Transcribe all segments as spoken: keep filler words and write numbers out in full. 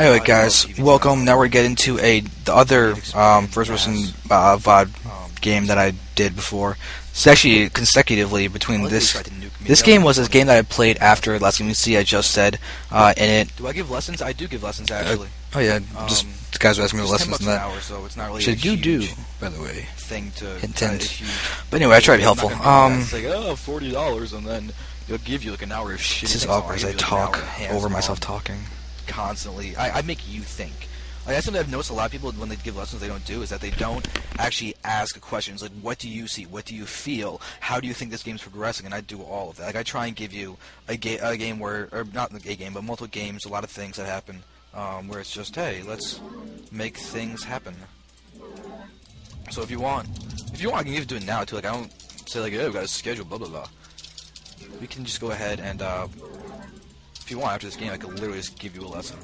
Anyway, guys, welcome. Now we're getting to a the other um, first-person uh, V O D game that I did before. It's actually consecutively between this. This game was this game that I played after last game. You see, I just said uh, in it. Do I give lessons? I do give lessons actually. Uh, oh yeah, just um, the guys were asking me the lessons and that. Hour, so it's not really should you do? By the way, thing to intend. Huge, but anyway, I tried to be helpful. Um, it's like oh, forty dollars, and then they'll give you like an hour of shit. This is awkward as I talk over myself talking. Constantly, I, I make you think. Like, that's something I've noticed a lot of people when they give lessons, they don't do is that they don't actually ask questions like, "What do you see? What do you feel? How do you think this game's progressing?" And I do all of that. Like I try and give you a, ga a game where, or not a game, but multiple games, a lot of things that happen, um, where it's just, "Hey, let's make things happen." So if you want, if you want, I can even do it now too. Like I don't say like, "Oh, we got a schedule," blah blah blah. We can just go ahead and. Uh, If you want after this game, I could literally just give you a lesson.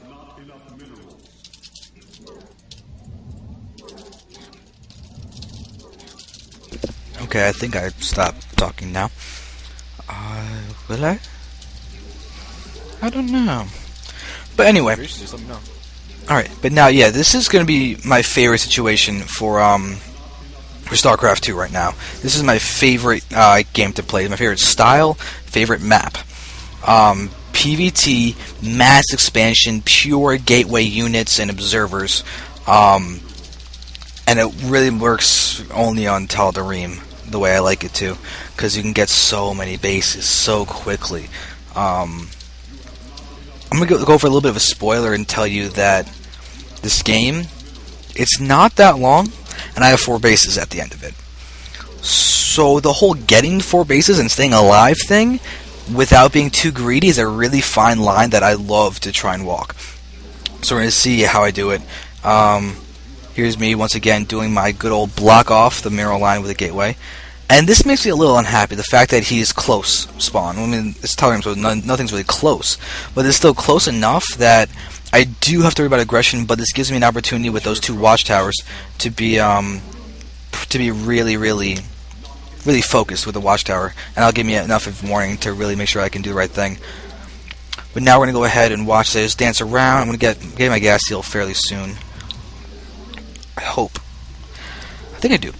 Okay, I think I stopped talking now. Uh, will I? I don't know. But anyway. Just let me know. All right, but now, yeah, this is going to be my favorite situation for um for StarCraft two right now. This is my favorite uh, game to play. My favorite style, favorite map. Um. P V T, mass expansion, pure gateway units and observers, um, and it really works only on Tal Darim the way I like it to, because you can get so many bases so quickly. Um, I'm gonna go, go for a little bit of a spoiler and tell you that this game, it's not that long, and I have four bases at the end of it. So the whole getting four bases and staying alive thing, without being too greedy, is a really fine line that I love to try and walk. So we're going to see how I do it. Um, here's me once again doing my good old block off the mineral line with a gateway. And this makes me a little unhappy, the fact that he is close spawn. I mean, it's Tal'Darim, so none, nothing's really close. But it's still close enough that I do have to worry about aggression, but this gives me an opportunity with those two watchtowers to be, um, to be really, really... really focused with the watchtower, and that'll give me enough of warning to really make sure I can do the right thing. But now we're gonna go ahead and watch this dance around. I'm gonna get get my gas deal fairly soon. I hope. I think I do.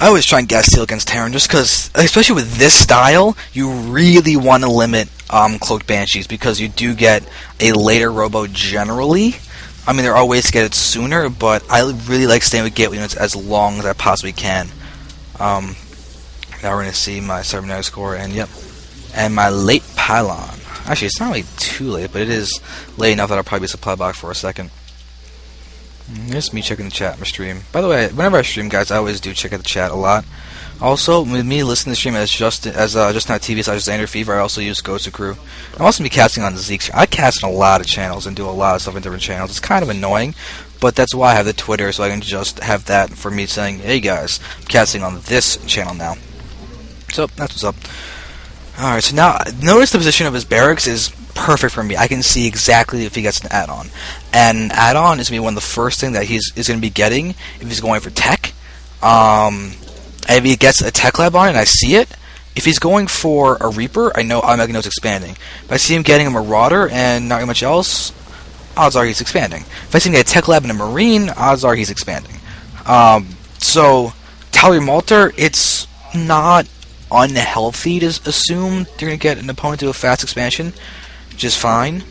I always try and gas deal against Terran just because, especially with this style, you really want to limit um, cloaked banshees because you do get a later robo generally. I mean, there are ways to get it sooner, but I really like staying with gateway units as long as I possibly can. Um, Now we're going to see my cybernetic score, and yep, and my late pylon. Actually, it's not really too late, but it is late enough that I'll probably be a supply box for a second. There's me checking the chat, my stream. By the way, whenever I stream, guys, I always do check out the chat a lot. Also, with me listening to the stream as just as uh, just now T V slash Xander Fever, I also use Ghost of Crew. I'm also gonna be casting on Zeke's. I cast on a lot of channels and do a lot of stuff in different channels. It's kind of annoying, but that's why I have the Twitter, so I can just have that for me saying, "Hey guys, I'm casting on this channel now." So that's what's up. Alright, so now notice the position of his barracks is perfect for me. I can see exactly if he gets an add-on. And add-on is going to be one of the first things that he's is going to be getting if he's going for tech. Um, if he gets a tech lab on it and I see it, if he's going for a Reaper, I know I'm going to know it's expanding. If I see him getting a Marauder and not much else, odds are he's expanding. If I see him get a tech lab and a Marine, odds are he's expanding. Um, so, Tal'Darim Altar, it's not unhealthy to assume they're going to get an opponent to a fast expansion, which is fine.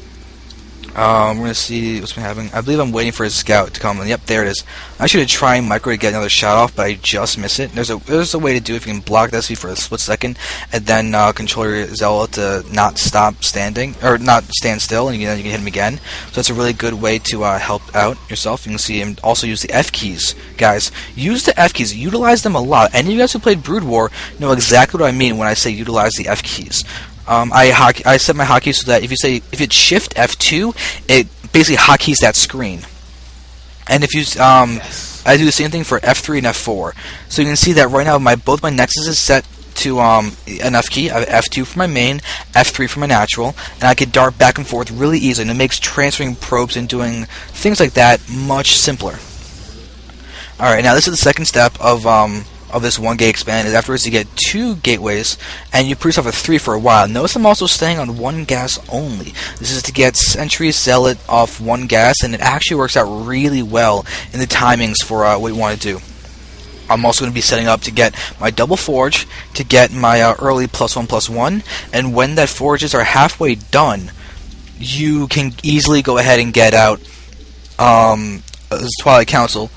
Um, we're going to see what's been happening. I believe I'm waiting for his scout to come. And yep, there it is. I should have tried micro to get another shot off, but I just miss it. There's a there's a way to do it if you can block that speed for a split second, and then uh, control your Zella to not stop standing or not stand still, and then you can hit him again. So that's a really good way to uh, help out yourself. You can see him also use the F keys, guys. Use the F keys. Utilize them a lot. Any of you guys who played Brood War know exactly what I mean when I say utilize the F keys. Um, I hockey, I set my hotkeys so that if you say if it's Shift F two, it basically hotkeys that screen. And if you um, yes. I do the same thing for F three and F four. So you can see that right now my both my nexus is set to um, an F key. I have F two for my main, F three for my natural, and I can dart back and forth really easily. And it makes transferring probes and doing things like that much simpler. All right, now this is the second step of um. of this one gate expand is afterwards you get two gateways and you put yourself at three for a while. Notice I'm also staying on one gas only. This is to get Sentry Zealot off one gas, and it actually works out really well in the timings for uh, what you want to do. I'm also going to be setting up to get my double forge, to get my uh, early plus one plus one, and when that forges are halfway done, you can easily go ahead and get out um, Twilight Council,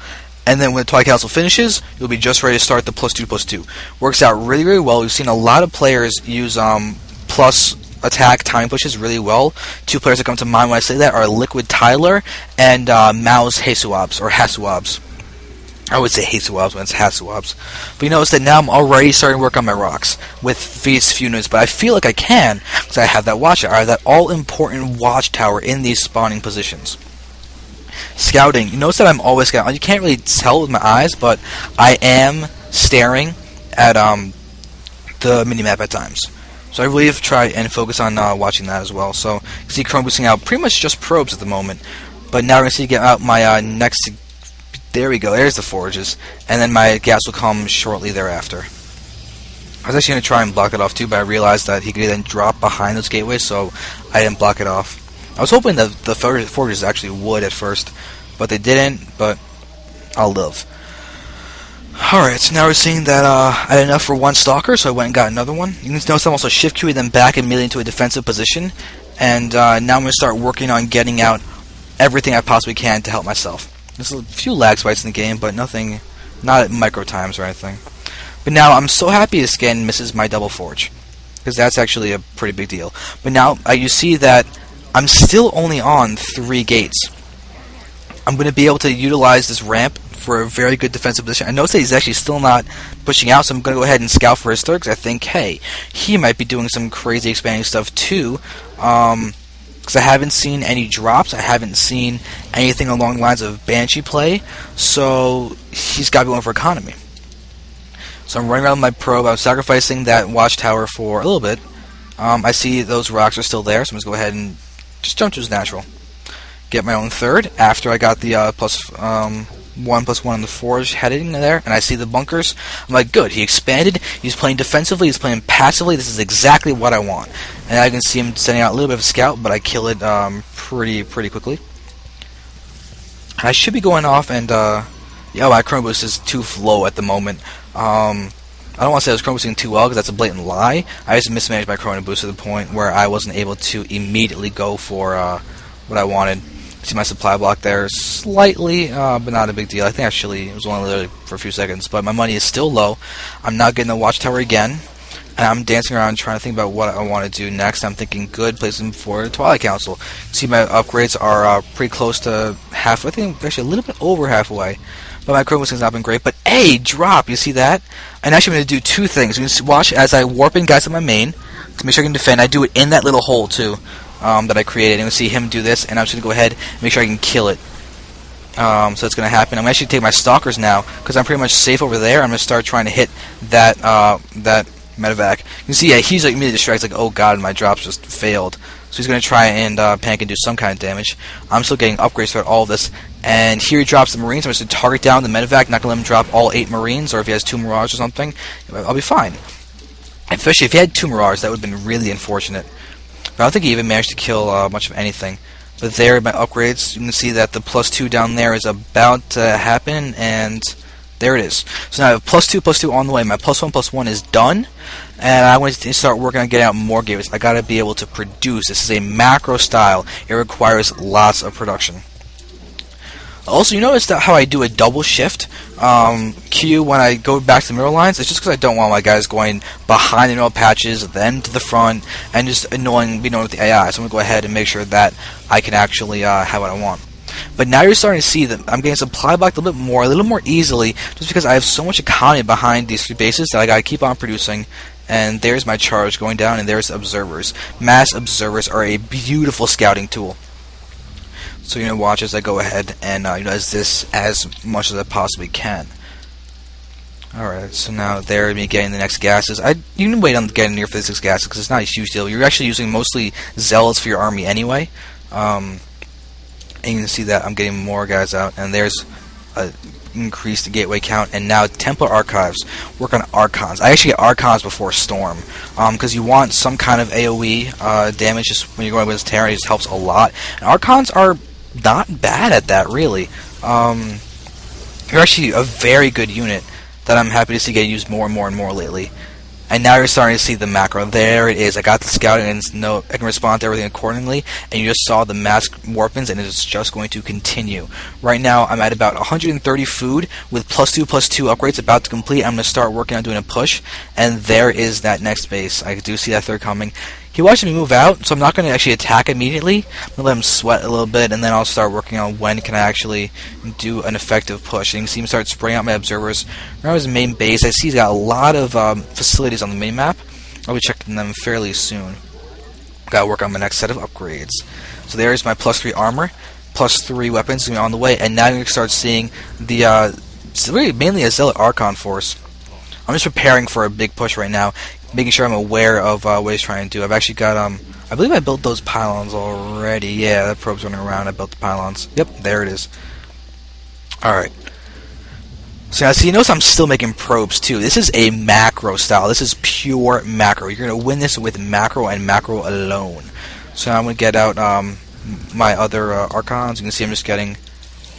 and then when the Twilight Council finishes, you'll be just ready to start the plus two plus two. Works out really, really well. We've seen a lot of players use um, plus attack time pushes really well. Two players that come to mind when I say that are Liquid Tyler and uh, Mouse Haysuabs, or Haysuabs. I would say Haysuabs when it's Haysuabs. But you notice that now I'm already starting to work on my rocks with these few units, but I feel like I can because I have that watchtower. I have that all-important watchtower in these spawning positions. Scouting. You notice that I'm always scouting. You can't really tell with my eyes, but I am staring at um, the minimap at times. So I really have to try and focus on uh, watching that as well. So you can see Chrono boosting out pretty much just probes at the moment. But now we're going to see get out my uh, next... There we go, there's the forges, and then my gas will come shortly thereafter. I was actually going to try and block it off too, but I realized that he could then drop behind those gateways, so I didn't block it off. I was hoping that the forges actually would at first, but they didn't, but I'll live. Alright, so now we're seeing that uh, I had enough for one stalker, so I went and got another one. You can notice I'm also shift Q-ing them back immediately into a defensive position, and uh, now I'm going to start working on getting out everything I possibly can to help myself. There's a few lag spikes in the game, but nothing, not at micro times or anything. But now I'm so happy this skin misses my double forge, because that's actually a pretty big deal. But now uh, you see that I'm still only on three gates. I'm going to be able to utilize this ramp for a very good defensive position. I notice that he's actually still not pushing out, so I'm going to go ahead and scout for his third, because I think, hey, he might be doing some crazy expanding stuff too. Um... Because I haven't seen any drops, I haven't seen anything along the lines of Banshee play, so he's got to be going for economy. So I'm running around with my probe, I'm sacrificing that watchtower for a little bit. Um, I see those rocks are still there, so I'm just going to go ahead and just jump to his natural. Get my own third, after I got the uh, plus, um, one plus one on the forge headed in there, and I see the bunkers. I'm like, good, he expanded, he's playing defensively, he's playing passively, this is exactly what I want. And I can see him sending out a little bit of a scout, but I kill it um, pretty pretty quickly. I should be going off, and uh, yeah, my Chrono Boost is too low at the moment. Um, I don't want to say I was Chrono Boosting too well, because that's a blatant lie. I just mismanaged my Chrono Boost to the point where I wasn't able to immediately go for uh, what I wanted. See my supply block there slightly, uh, but not a big deal. I think actually it was only literally for a few seconds, but my money is still low. I'm not getting the watchtower again, and I'm dancing around trying to think about what I want to do next. I'm thinking good, placing for the Twilight Council. See my upgrades are uh, pretty close to halfway, I think actually a little bit over halfway. But my Chrono Boosting's not been great, but hey, drop, you see that? And actually I'm going to do two things. You can watch as I warp in guys on my main to make sure I can defend. I do it in that little hole too. Um, that I created, and we see him do this, and I'm just going to go ahead and make sure I can kill it. Um, so it's going to happen. I'm actually going to take my stalkers now, because I'm pretty much safe over there. I'm going to start trying to hit that uh, that medevac. You can see, yeah, he's like immediately distracted, like, oh god, my drops just failed. So he's going to try and uh, panic and do some kind of damage. I'm still getting upgrades throughout all of this, and here he drops the marines. I'm just going to target down the medevac, not going to let him drop all eight marines, or if he has two mirage or something, I'll be fine. Especially if he had two mirage, that would have been really unfortunate. I don't think he even managed to kill uh, much of anything. But there, my upgrades, you can see that the plus two down there is about to happen, and there it is. So now I have plus two, plus two on the way. My plus one, plus one is done, and I want to start working on getting out more gateways. I got to be able to produce. This is a macro style. It requires lots of production. Also, you notice that how I do a double shift um, Q when I go back to the middle lines? It's just because I don't want my guys going behind the middle patches, then to the front, and just annoying, being annoying with the A I. So I'm going to go ahead and make sure that I can actually uh, have what I want. But now you're starting to see that I'm getting supply blocked a little bit more, a little more easily, just because I have so much economy behind these three bases that I got to keep on producing. And there's my charge going down, and there's observers. Mass observers are a beautiful scouting tool. So you know, watch as I go ahead and uh, utilize this as much as I possibly can. Alright, so now there, me getting the next gases. I you can wait on getting near physics gases because it's not a huge deal. You're actually using mostly zealots for your army anyway. Um, and you can see that I'm getting more guys out, and there's a increased the gateway count, and now Templar Archives work on Archons. I actually get Archons before Storm, because um, you want some kind of AoE uh, damage just when you're going with this Terran. It just helps a lot. And Archons are not bad at that, really. Um, you're actually a very good unit that I'm happy to see get used more and more and more lately. And now you're starting to see the macro. There it is. I got the scout and it's no, I can respond to everything accordingly. And you just saw the mass warpins, and it's just going to continue. Right now, I'm at about one hundred thirty food with plus two, plus two upgrades about to complete. I'm going to start working on doing a push. And there is that next base. I do see that third coming. He watched me move out, so I'm not going to actually attack immediately. I'm going to let him sweat a little bit, and then I'll start working on when can I actually do an effective push. And you can see him start spraying out my observers around his main base. I see he's got a lot of um, facilities on the main map. I'll be checking them fairly soon. Got to work on my next set of upgrades. So there is my plus three armor, plus three weapons on the way, and now you're going to start seeing the uh, really mainly a Zealot Archon force. I'm just preparing for a big push right now, making sure I'm aware of uh, what he's trying to do. I've actually got, um, I believe I built those pylons already. Yeah, that probe's running around. I built the pylons. Yep, there it is. Alright. So now, so you notice I'm still making probes, too. This is a macro style. This is pure macro. You're going to win this with macro and macro alone. So now I'm going to get out um, my other uh, Archons. You can see I'm just getting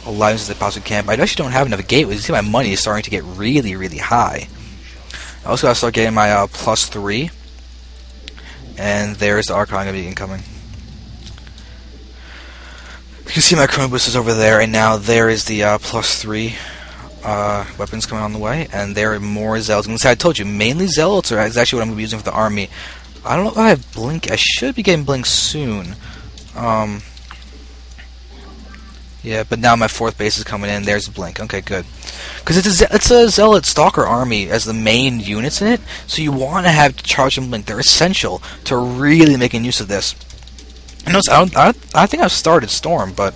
lives as they possibly can. But I actually don't have enough gateways. You see my money is starting to get really, really high. I also got to start getting my uh, plus three, and there's the Archon going to be incoming. You can see my Chrono Boost is over there, and now there is the uh, plus three uh, weapons coming on the way, and there are more Zealots. And I told you, mainly Zealots are actually what I'm going to be using for the army. I don't know if I have Blink. I should be getting Blink soon. Um, yeah, but now my fourth base is coming in. There's Blink. Okay, good. Because it's a, it's a Zealot Stalker army as the main units in it, so you want to have Charge and Blink. They're essential to really making use of this. I, notice, I, don't, I, don't, I think I've started Storm, but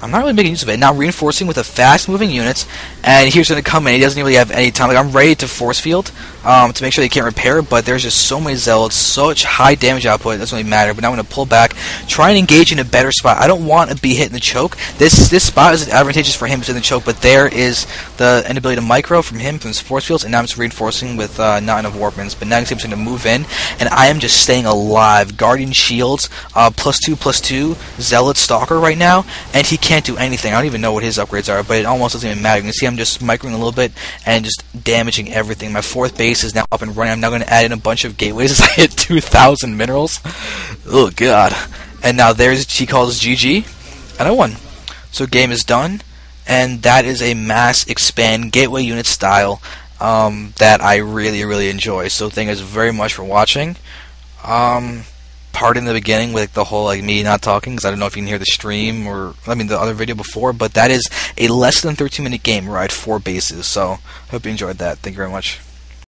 I'm not really making use of it. Now reinforcing with the fast-moving units, and he's going to come in. He doesn't really have any time. Like, I'm ready to force field um, to make sure they can't repair, but there's just so many Zealots, such high damage output, it doesn't really matter. But now I'm going to pull back, try and engage in a better spot. I don't want to be hit in the choke. This this spot is advantageous for him to in the choke, but there is the inability to micro from him, from the force fields, and now I'm just reinforcing with uh, not enough warpins. But now he's going to move in, and I am just staying alive. Guardian Shields, uh, plus two, plus two, Zealot Stalker right now, and he can't do anything. I don't even know what his upgrades are, but it almost doesn't even matter. You can see I'm just microing a little bit and just damaging everything. My fourth base is now up and running. I'm now going to add in a bunch of gateways as I hit two thousand minerals. Oh, God. And now there's, she calls G G, and I won. So game is done, and that is a mass expand gateway unit style um, that I really, really enjoy. So thank you guys very much for watching. Um... Hard in the beginning with like, the whole like me not talking because I don't know if you can hear the stream or I mean the other video before, but that is a less than thirteen minute game where I had four bases. So hope you enjoyed that. Thank you very much.